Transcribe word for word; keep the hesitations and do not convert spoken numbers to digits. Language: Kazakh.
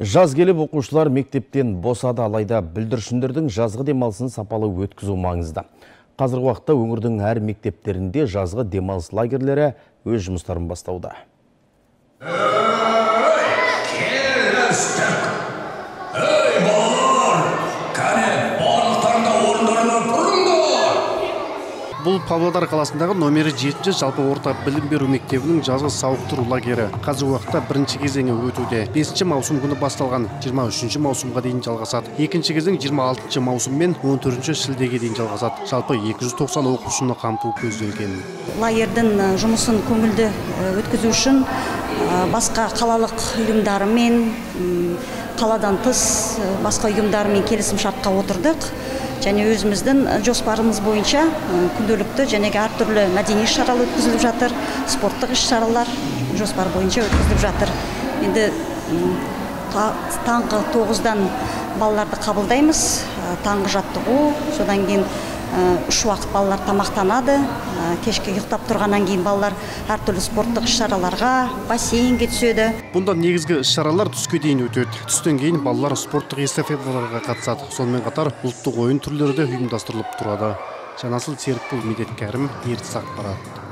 Жаз келіп оқушылар мектептен босады, алайда бүлдіршіндердің жазғы демалысын сапалы өткізу маңызды. Қазіргі уақытта өңірдің әр мектептерінде жазғы демалыс лагерлері өз жұмыстарын бастауда. Бұл Павлодар қаласындағы номері жетінші жалпы орта білім беру мектебінің жазғы сауықтыру лагері қазіргі уақытта бірінші кезеңі өтуде. бесінші маусым күні басталған, жиырма үшінші маусымға дейін жалғасады. Екінші кезең жиырма алтыншы маусым мен он төртінші шілдеге дейін жалғасады. Жалпы екі жүз тоқсан оқушыны қамту көзделген. Лагердің жұмысын көңілді өткізу үшін басқа қалалық ұйымдармен, қаладан тыс басқа ұйымдармен келісімшартқа отырдық. Және өзіміздің жоспарымыз бойынша күнделікті және әртүрлі мәдени шаралар өткізіліп жатыр, спорттық іс-шаралар жоспар бойынша өткізіліп жатыр. Енді таңғы тоғыздан балаларды қабылдаймыз, таңғы жаттығу, содан кейін үш уақыт балалар тамақтанады, кешке ұйықтап тұрғаннан кейін балалар әртүрлі спорттық іс-шараларға, бассейнге түседі. Бұнда негізгі іс-шаралар түске дейін өтеді. Түстен кейін балалар спорттық эстафеталарға қатысады. Сонымен қатар ұлттық ойын түрлері де ұйымдастырылып тұрады. Жанасыл Серікбол, Медет Кәрім, Ертіс ақпарат.